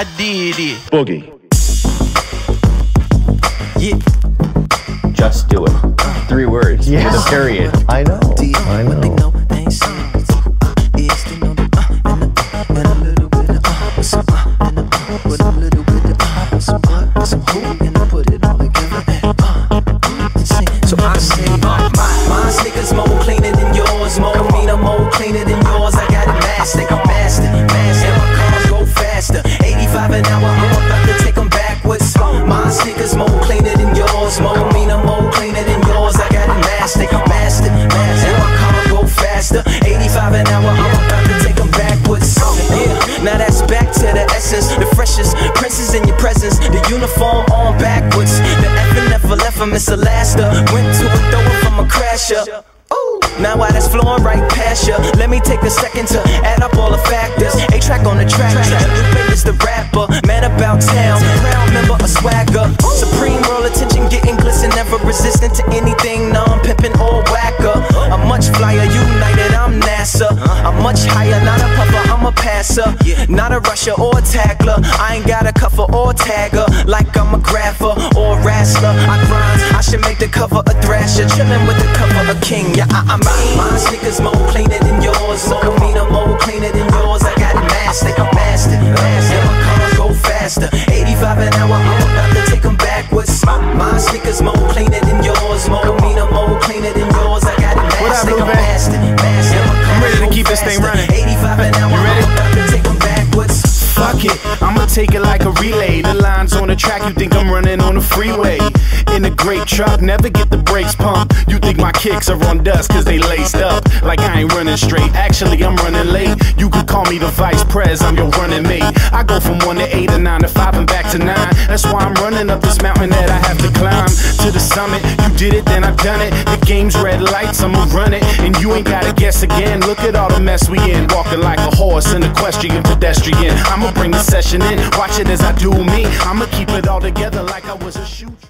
I did it. Boogie. Yeah. Just do it. 3 words. Yeah. With a period. I know. I know. So I say my sneakers more cleaner than yours, more meaner, more cleaner than yours. I got it mastered, I'm mastered. My cars go faster, 85 an hour. I'm about to take them backwards. My sneakers more cleaner than yours, more meaner, more cleaner than yours. I got it mastered, I'm mastered. My cars go faster, 85 an hour. I'm about to take them backwards. Yeah, now that's back to the essence, the freshest princes in your presence. The uniform on backwards. I'm Mr. Laster, went to a throw it from a crasher. Ooh. Now I that's flowing right past ya. Let me take a second to add up all the factors. A track on the track. Lupe is the rapper, man about town, proud member of swagger. Ooh. Supreme roll attention, getting glisten, never resistant to anything. No, I'm pimping all whacker. I'm much flyer, united, I'm NASA. I'm much higher, not a puffer, I'm a passer. Yeah. Not a rusher or a tackler. I ain't got a cuffer or a tagger, like I'm a grapher or a wrestler. I grind, I should make the cover a thrasher, chillin' with the cover a king. Yeah, I mean, my sneakers more cleaner than yours, more meaner, more cleaner than yours. I got it mastered, I'm mastered. My cars go faster, 85 an hour. I'm about to take them backwards. My sneakers more cleaner than yours, more meaner, more cleaner than yours. I got it mastered, I'm mastered. I'm ready to keep this thing running. 85 an hour. You ready? I'm about to take them backwards. Fuck it, I'ma take it like a relay. The lines on the track, you think I'm running on the freeway. In a great truck, never get the brakes pumped. You think my kicks are on dust cause they laced up. Like I ain't running straight, actually I'm running late. You could call me the vice pres, I'm your running mate. I go from 1 to 8 and 9 to 5 and back to 9. That's why I'm running up this mountain that I have to climb. To the summit, you did it, then I've done it. The game's red lights, I'ma run it. And you ain't gotta guess again, look at all the mess we in. Walking like a horse and equestrian pedestrian. I'ma bring the session in, watch it as I do me. I'ma keep it all together like I was a shooter.